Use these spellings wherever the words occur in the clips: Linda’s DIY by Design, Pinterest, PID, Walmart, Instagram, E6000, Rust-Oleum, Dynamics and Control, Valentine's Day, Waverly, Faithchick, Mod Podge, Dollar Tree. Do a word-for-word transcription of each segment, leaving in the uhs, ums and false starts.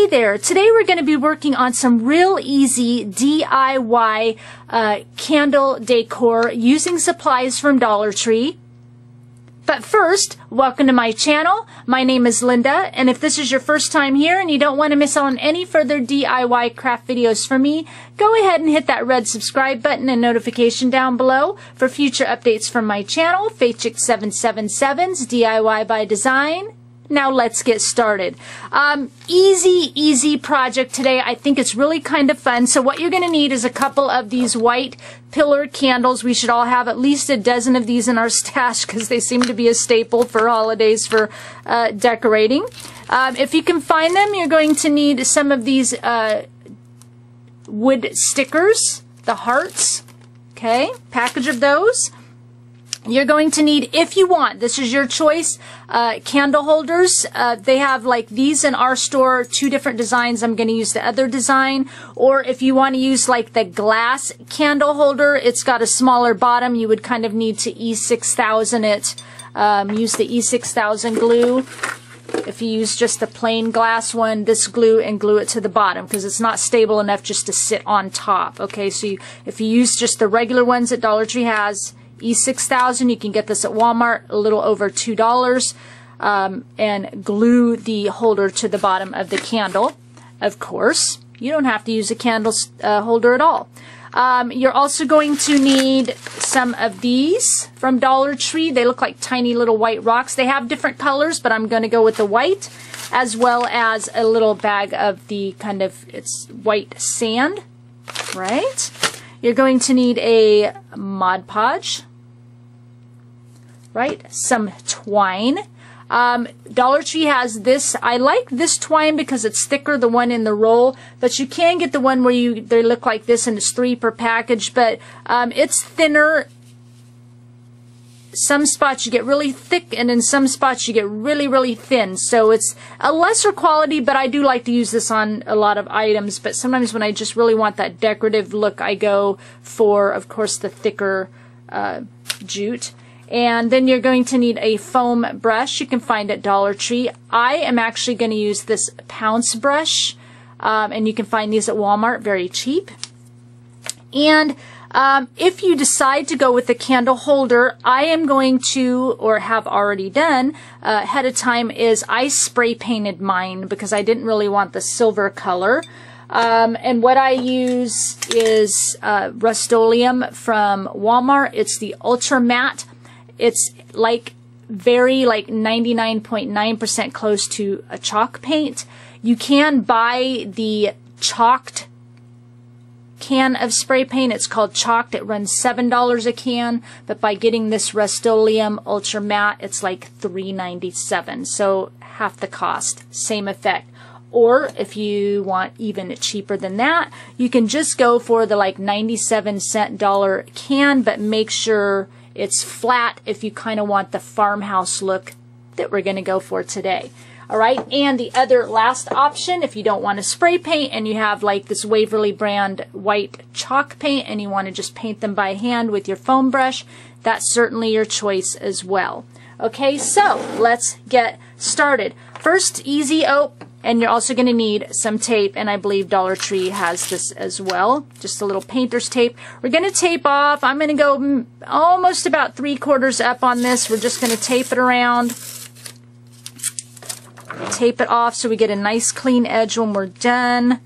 Hey there, today we're going to be working on some real easy D I Y uh, candle decor using supplies from Dollar Tree. But first, welcome to my channel. My name is Linda, and if this is your first time here and you don't want to miss out on any further D I Y craft videos from me, go ahead and hit that red subscribe button and notification down below for future updates from my channel, Faithchick seven seven seven's D I Y by Design. Now let's get started. Um, easy, easy project today. I think it's really kind of fun. So what you're going to need is a couple of these white pillar candles. We should all have at least a dozen of these in our stash because they seem to be a staple for holidays for uh, decorating. Um, if you can find them, you're going to need some of these uh, wood stickers, the hearts, okay, package of those. You're going to need, if you want, this is your choice, uh, candle holders. Uh, they have like these in our store, two different designs. I'm going to use the other design. Or if you want to use like the glass candle holder, it's got a smaller bottom. You would kind of need to E six thousand it. Um, use the E six thousand glue. If you use just the plain glass one, this glue and glue it to the bottom because it's not stable enough just to sit on top. Okay, so you, if you use just the regular ones that Dollar Tree has, E six thousand, you can get this at Walmart, a little over two dollars, um, and glue the holder to the bottom of the candle. Of course, you don't have to use a candle uh, holder at all. Um, you're also going to need some of these from Dollar Tree. They look like tiny little white rocks. They have different colors, but I'm going to go with the white, as well as a little bag of the kind of, it's white sand, right? You're going to need a Mod Podge, right? Some twine. Um, Dollar Tree has this. I like this twine because it's thicker, the one in the roll, but you can get the one where you they look like this and it's three per package, but um, it's thinner. Some spots you get really thick and in some spots you get really, really thin. So it's a lesser quality, but I do like to use this on a lot of items. But sometimes when I just really want that decorative look, I go for, of course, the thicker uh, jute. And then you're going to need a foam brush you can find at Dollar Tree. I am actually going to use this pounce brush, um, and you can find these at Walmart, very cheap. And Um, if you decide to go with the candle holder, I am going to, or have already done uh, ahead of time, is I spray painted mine because I didn't really want the silver color. Um, and what I use is uh, Rust-Oleum from Walmart. It's the Ultra Matte. It's like very like ninety-nine point nine percent close to a chalk paint. You can buy the chalked can of spray paint. It's called chalked. It runs seven dollars a can, but by getting this Rust-Oleum Ultra Matte, it's like three ninety-seven, so half the cost, same effect. Or if you want even cheaper than that, you can just go for the like ninety-seven cent dollar can, but make sure it's flat if you kind of want the farmhouse look that we're going to go for today. All right, and the other last option, if you don't want to spray paint and you have like this Waverly brand white chalk paint and you want to just paint them by hand with your foam brush, that's certainly your choice as well. Okay, so let's get started. First, easy oak, and you're also going to need some tape, and I believe Dollar Tree has this as well, just a little painter's tape. We're going to tape off. I'm going to go almost about three quarters up on this. We're just going to tape it around. Tape it off so we get a nice clean edge when we're done.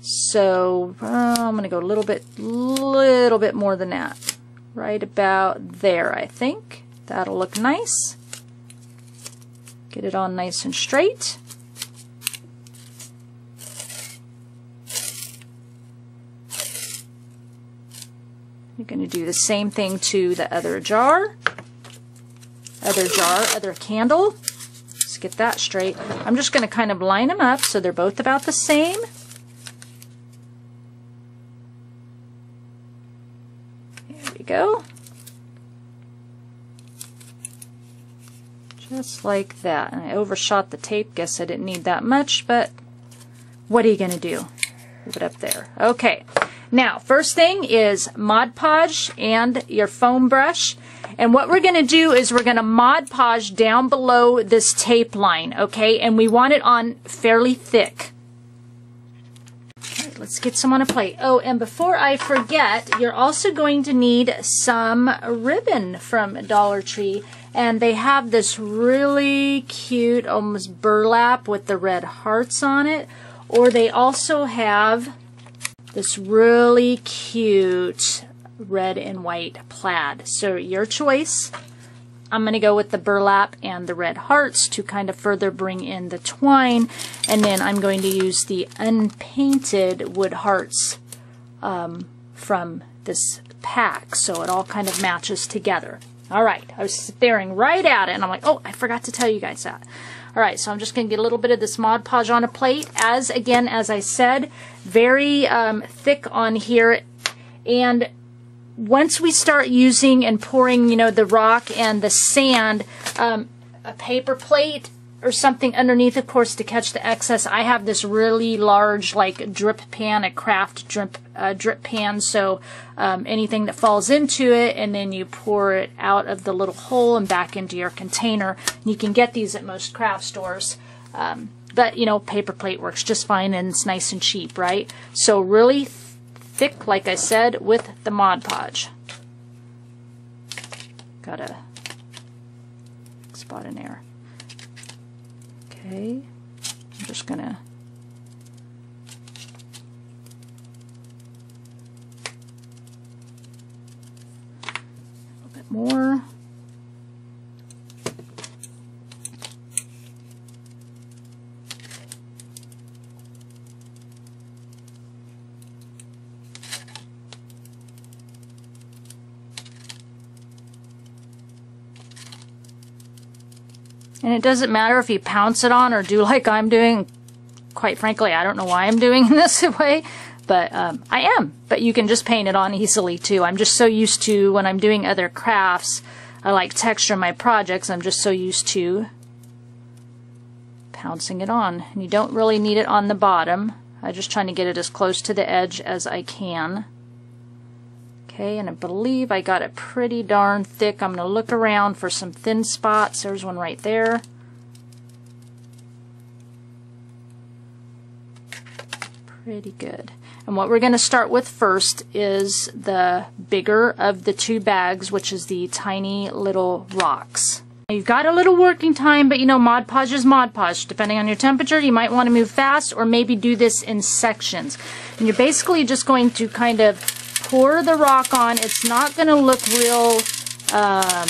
So uh, I'm going to go a little bit, little bit more than that. Right about there, I think. That'll look nice. Get it all nice and straight. You're going to do the same thing to the other jar. Other jar, other candle. Get that straight. I'm just going to kind of line them up so they're both about the same. There we go. Just like that. And I overshot the tape. Guess I didn't need that much, but what are you going to do? Move it up there. Okay. Now, first thing is Mod Podge and your foam brush. And what we're going to do is we're going to Mod Podge down below this tape line, okay? And we want it on fairly thick, Let's get some on a plate. Oh, and before I forget, you're also going to need some ribbon from Dollar Tree. And they have this really cute, almost burlap with the red hearts on it. Or they also have this really cute red and white plaid. So your choice. I'm going to go with the burlap and the red hearts to kind of further bring in the twine. And then I'm going to use the unpainted wood hearts um, from this pack. So it all kind of matches together. All right. I was staring right at it and I'm like, oh, I forgot to tell you guys that. All right. So I'm just going to get a little bit of this Mod Podge on a plate. As again, as I said, very um, thick on here. And once we start using and pouring, you know, the rock and the sand, um, a paper plate or something underneath, of course, to catch the excess. I have this really large, like, drip pan, a craft drip uh, drip pan, so um, anything that falls into it, and then you pour it out of the little hole and back into your container. You can get these at most craft stores. Um, but, you know, paper plate works just fine, and it's nice and cheap, right? So really thick. Thick, like I said, with the Mod Podge. Got a spot in there. Okay, I'm just gonna a little bit more. And it doesn't matter if you pounce it on or do like I'm doing. Quite frankly, I don't know why I'm doing this way, but um, I am. But you can just paint it on easily too. I'm just so used to, when I'm doing other crafts, I like texture in my projects, I'm just so used to pouncing it on. And you don't really need it on the bottom. I'm just trying to get it as close to the edge as I can. Okay, and I believe I got it pretty darn thick. I'm going to look around for some thin spots. There's one right there. Pretty good. And what we're going to start with first is the bigger of the two bags, which is the tiny little rocks. You've got a little working time, but you know, Mod Podge is Mod Podge. Depending on your temperature, you might want to move fast or maybe do this in sections. And you're basically just going to kind of pour the rock on. It's not going to look real, um,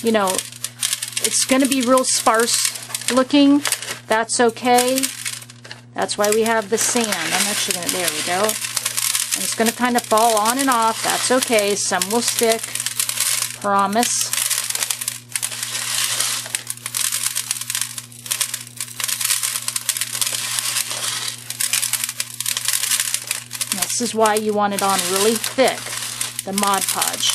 you know, it's going to be real sparse looking. That's okay. That's why we have the sand. I'm actually going to, there we go. And it's going to kind of fall on and off. That's okay. Some will stick. Promise. This is why you want it on really thick, the Mod Podge.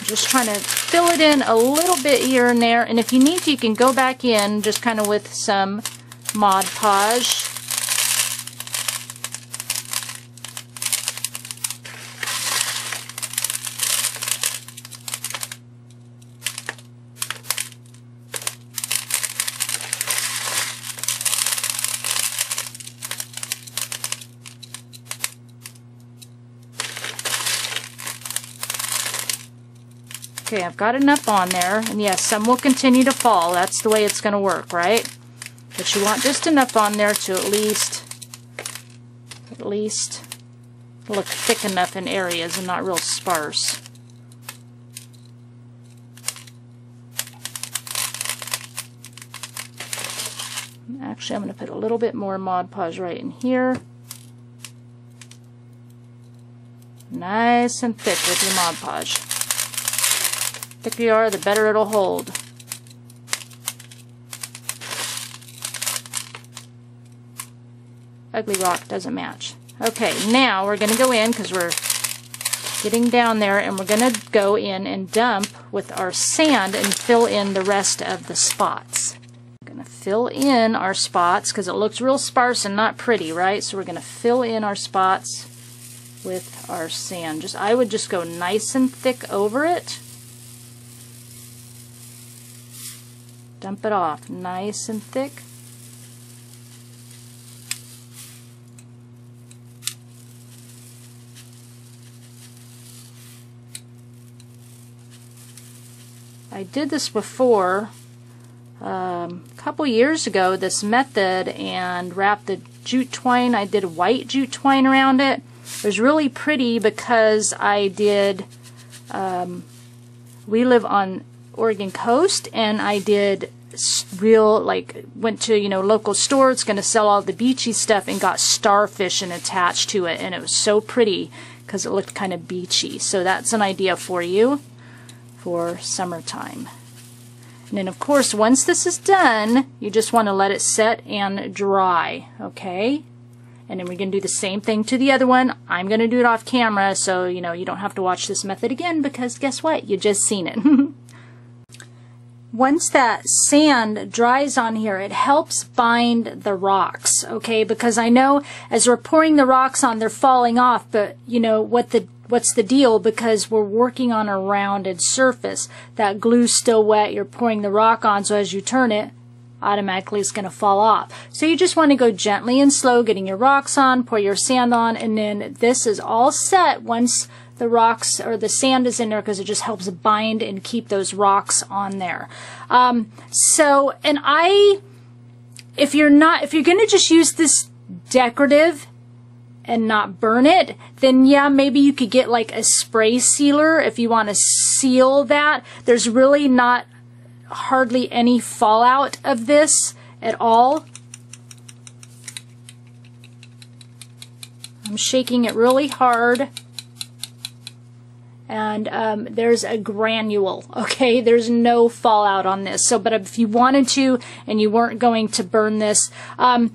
I'm just trying to fill it in a little bit here and there, and if you need to, you can go back in just kind of with some Mod Podge. Okay, I've got enough on there, and yes, some will continue to fall. That's the way it's going to work, right? But you want just enough on there to at least, at least look thick enough in areas and not real sparse. Actually, I'm going to put a little bit more Mod Podge right in here. Nice and thick with your Mod Podge. The thicker you are, the better it'll hold. Ugly rock doesn't match. Okay, now we're going to go in, because we're getting down there, and we're going to go in and dump with our sand and fill in the rest of the spots. We're going to fill in our spots, because it looks real sparse and not pretty, right? So we're going to fill in our spots with our sand. Just, I would just go nice and thick over it. Dump it off nice and thick. I did this before um, a couple years ago, this method, and wrapped the jute twine. I did white jute twine around it. It was really pretty because I did, um, we live on Oregon coast, and I did real, like, went to, you know, local store, it's going to sell all the beachy stuff, and got starfish and attached to it, and it was so pretty because it looked kind of beachy. So that's an idea for you for summertime. And then, of course, once this is done, you just want to let it set and dry, okay? And then we're going to do the same thing to the other one. I'm going to do it off camera, so, you know, you don't have to watch this method again, because guess what? You just seen it. Once that sand dries on here, it helps bind the rocks, okay? Because I know as we're pouring the rocks on, they're falling off, but, you know, what the what's the deal? Because we're working on a rounded surface. That glue's still wet, you're pouring the rock on, so as you turn it, automatically it's going to fall off. So you just want to go gently and slow, getting your rocks on, pour your sand on, and then this is all set once the rocks or the sand is in there, because it just helps bind and keep those rocks on there. Um, so, and I, if you're not, if you're going to just use this decorative and not burn it, then yeah, maybe you could get like a spray sealer if you want to seal that. There's really not hardly any fallout of this at all. I'm shaking it really hard. And um, there's a granule, okay? There's no fallout on this. So, but if you wanted to and you weren't going to burn this, um,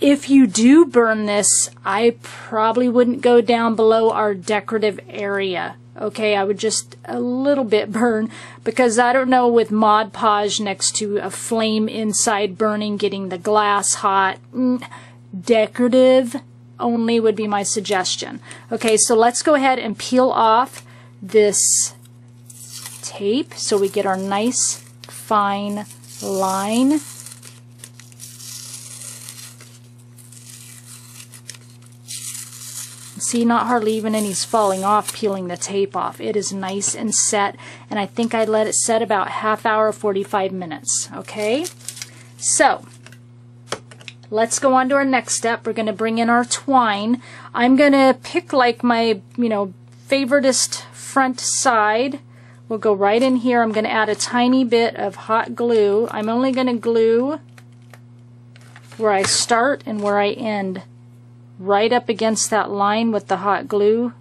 if you do burn this, I probably wouldn't go down below our decorative area, okay? I would just a little bit burn, because I don't know, with Mod Podge next to a flame inside burning, getting the glass hot, mm, decorative only would be my suggestion. Okay, so let's go ahead and peel off this tape so we get our nice fine line. See, not hardly even any's falling off peeling the tape off. It is nice and set, and I think I let it set about half hour, forty-five minutes, okay? So let's go on to our next step. We're going to bring in our twine. I'm going to pick like my, you know, favoritist front side. We'll go right in here. I'm going to add a tiny bit of hot glue. I'm only going to glue where I start and where I end, right up against that line with the hot glue.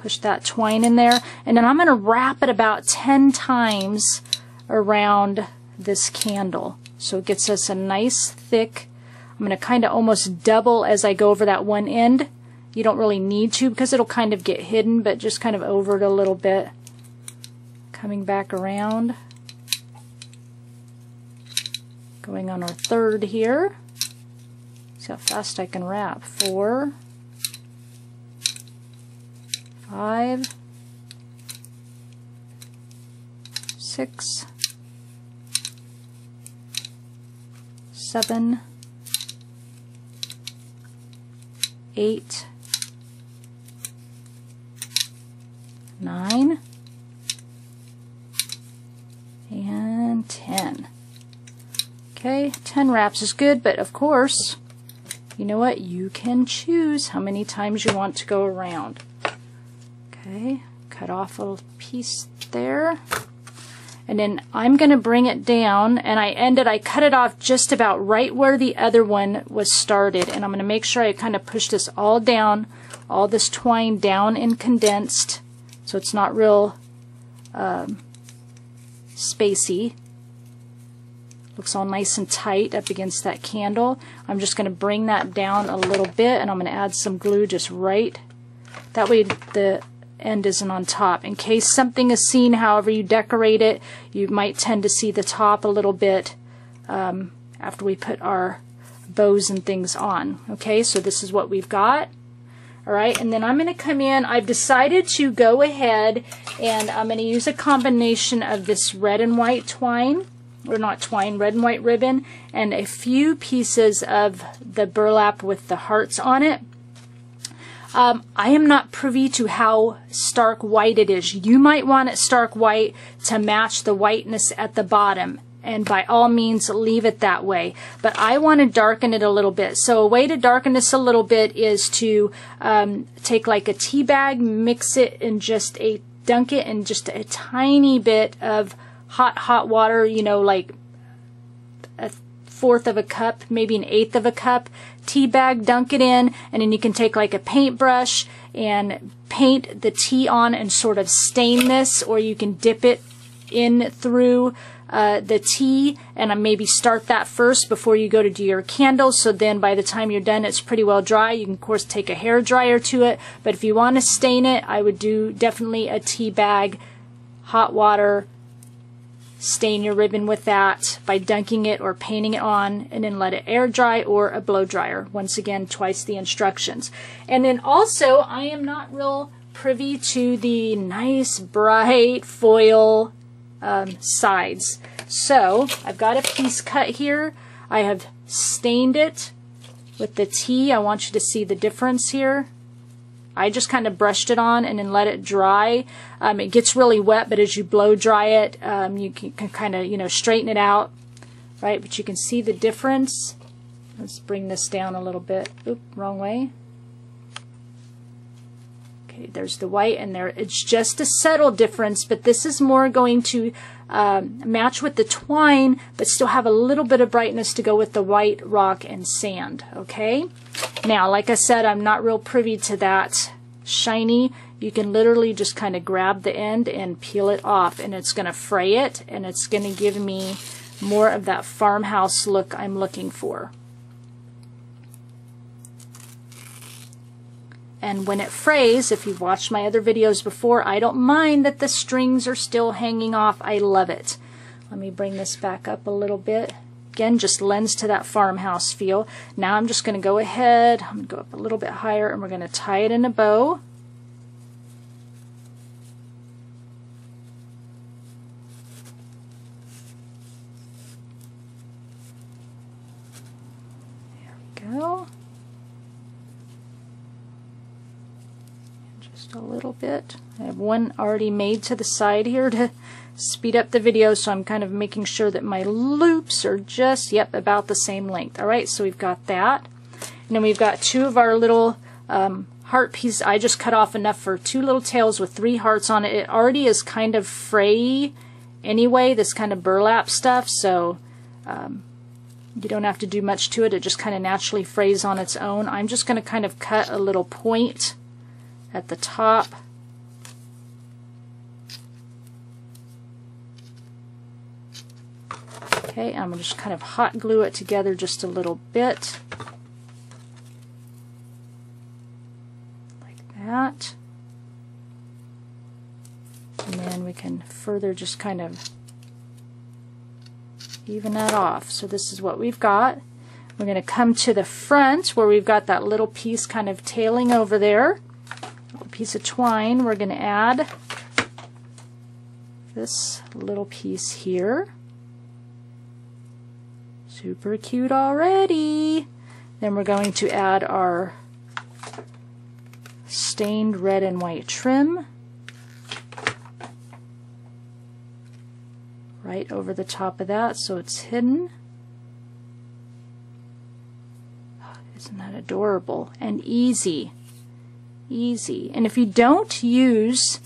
Push that twine in there, and then I'm going to wrap it about ten times around this candle, so it gets us a nice thick. I'm going to kind of almost double as I go over that one end. You don't really need to, because it'll kind of get hidden, but just kind of over it a little bit. Coming back around. Going on our third here. See how fast I can wrap. Four. Five. Six. Seven. Eight. Nine and ten. Okay, ten wraps is good, but of course, you know what? You can choose how many times you want to go around. Okay, cut off a little piece there. And then I'm going to bring it down, and I ended, I cut it off just about right where the other one was started. And I'm going to make sure I kind of push this all down, all this twine down and condensed, so it's not real um, spacey. Looks all nice and tight up against that candle. I'm just going to bring that down a little bit, and I'm going to add some glue just right. That way the end isn't on top. In case something is seen, however you decorate it, you might tend to see the top a little bit um, after we put our bows and things on. Okay, so this is what we've got. All right, and then I'm going to come in. I've decided to go ahead and I'm going to use a combination of this red and white twine, or not twine, red and white ribbon, and a few pieces of the burlap with the hearts on it. Um, I am not privy to how stark white it is. You might want it stark white to match the whiteness at the bottom. And by all means, leave it that way. But I want to darken it a little bit. So a way to darken this a little bit is to um, take like a tea bag, mix it in just a, dunk it in just a tiny bit of hot, hot water, you know, like a fourth of a cup, maybe an eighth of a cup. Tea bag, dunk it in, and then you can take like a paintbrush and paint the tea on and sort of stain this, or you can dip it in through Uh, the tea, and uh, maybe start that first before you go to do your candles, so then by the time you're done it's pretty well dry. You can of course take a hair dryer to it, but if you want to stain it, I would do definitely a tea bag, hot water, stain your ribbon with that by dunking it or painting it on, and then let it air dry or a blow dryer. Once again, twice the instructions. And then also, I am not real privy to the nice bright foil Um, sides. So I've got a piece cut here. I have stained it with the tea. I want you to see the difference here. I just kind of brushed it on and then let it dry. Um, it gets really wet, but as you blow dry it, um, you can, can kind of, you know, straighten it out, right? But you can see the difference. Let's bring this down a little bit. Oop, wrong way. There's the white and there. It's just a subtle difference, but this is more going to um, match with the twine, but still have a little bit of brightness to go with the white rock and sand. Okay. Now, like I said, I'm not real privy to that shiny. You can literally just kind of grab the end and peel it off, and it's going to fray it, and it's going to give me more of that farmhouse look I'm looking for. And when it frays, if you've watched my other videos before, I don't mind that the strings are still hanging off. I love it. Let me bring this back up a little bit. Again, just lends to that farmhouse feel. Now I'm just going to go ahead, I'm going to go up a little bit higher, and we're going to tie it in a bow. There we go. A little bit. I have one already made to the side here to speed up the video, so I'm kind of making sure that my loops are just, yep, about the same length. All right, so we've got that. And then we've got two of our little um, heart pieces. I just cut off enough for two little tails with three hearts on it. It already is kind of fray anyway, this kind of burlap stuff, so um, you don't have to do much to it. It just kind of naturally frays on its own. I'm just going to kind of cut a little point at the top. Okay, I'm just kind of hot glue it together just a little bit. Like that. And then we can further just kind of even that off. So this is what we've got. We're going to come to the front where we've got that little piece kind of tailing over there. Piece of twine, we're going to add this little piece here. Super cute already. Then we're going to add our stained red and white trim right over the top of that so it's hidden. Isn't that adorable and easy? Easy. And if you don't use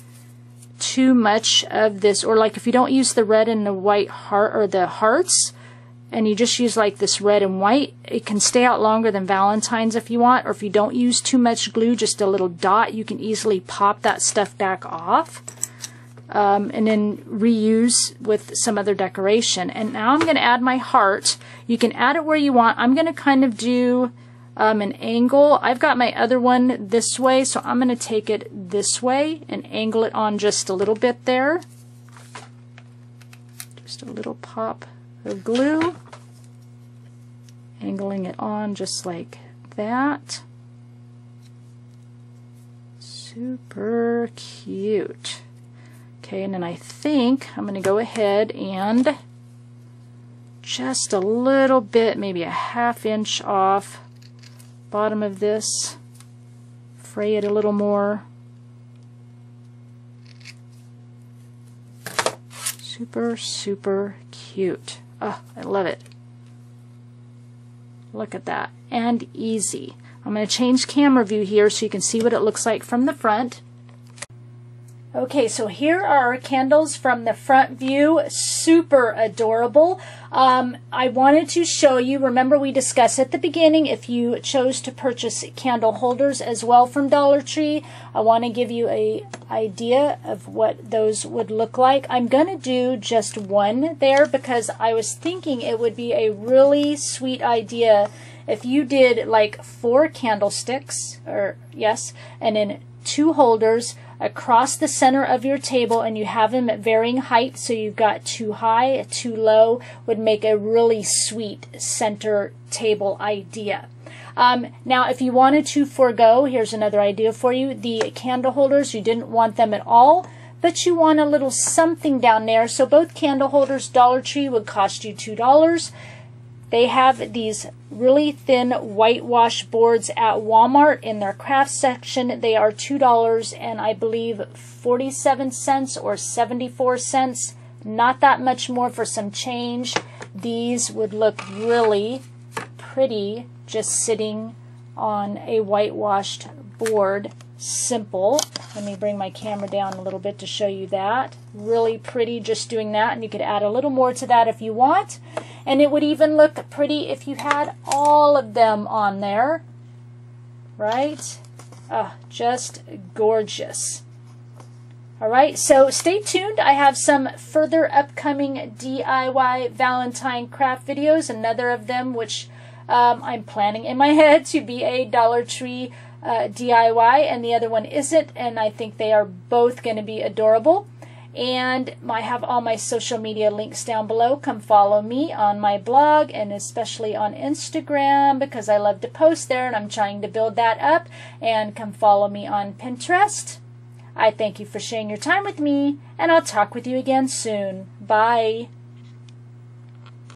too much of this, or like if you don't use the red and the white heart or the hearts, and you just use like this red and white, it can stay out longer than Valentine's if you want. Or if you don't use too much glue, just a little dot, you can easily pop that stuff back off um, and then reuse with some other decoration. And now I'm going to add my heart. You can add it where you want. I'm going to kind of do Um, an angle. I've got my other one this way, so I'm going to take it this way and angle it on just a little bit there. Just a little pop of glue. Angling it on just like that. Super cute. Okay, and then I think I'm going to go ahead and just a little bit, maybe a half inch off bottom of this, fray it a little more. Super, super cute. Oh, I love it. Look at that. And easy. I'm going to change camera view here so you can see what it looks like from the front. Okay, so here are our candles from the front view. Super adorable. Um, I wanted to show you, remember we discussed at the beginning, if you chose to purchase candle holders as well from Dollar Tree, I want to give you an idea of what those would look like. I'm going to do just one there because I was thinking it would be a really sweet idea if you did like four candlesticks, or yes, and then two holders across the center of your table, and you have them at varying heights, so you've got too high, too low, would make a really sweet center table idea. Um, now, if you wanted to forego, here's another idea for you, the candle holders, you didn't want them at all, but you want a little something down there, so both candle holders, Dollar Tree, would cost you two dollars. They have these really thin whitewash boards at Walmart in their craft section. They are two dollars and I believe forty-seven cents or seventy-four cents. Not that much more for some change. These would look really pretty just sitting on a whitewashed board. Simple. Let me bring my camera down a little bit to show you that. Really pretty just doing that, and you could add a little more to that if you want. And it would even look pretty if you had all of them on there, right? Oh, just gorgeous. All right, so stay tuned. I have some further upcoming D I Y Valentine craft videos, another of them which um, I'm planning in my head to be a Dollar Tree Uh, D I Y, and the other one isn't, and I think they are both going to be adorable. And I have all my social media links down below. Come follow me on my blog and especially on Instagram because I love to post there and I'm trying to build that up. And come follow me on Pinterest. I thank you for sharing your time with me, and I'll talk with you again soon. Bye.